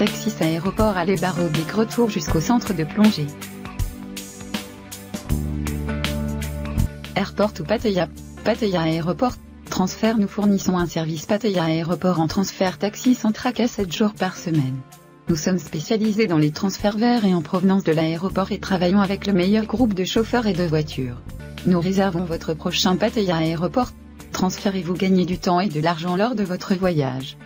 Texas Aéroport aller/retour jusqu'au centre de plongée. Airport ou Pattaya. Pattaya Aéroport Transfert. Nous fournissons un service Pattaya Aéroport en transfert taxi sans tracas 7 jours par semaine. Nous sommes spécialisés dans les transferts vers et en provenance de l'aéroport et travaillons avec le meilleur groupe de chauffeurs et de voitures. Nous réservons votre prochain Pattaya Aéroport Transfert et vous gagnez du temps et de l'argent lors de votre voyage.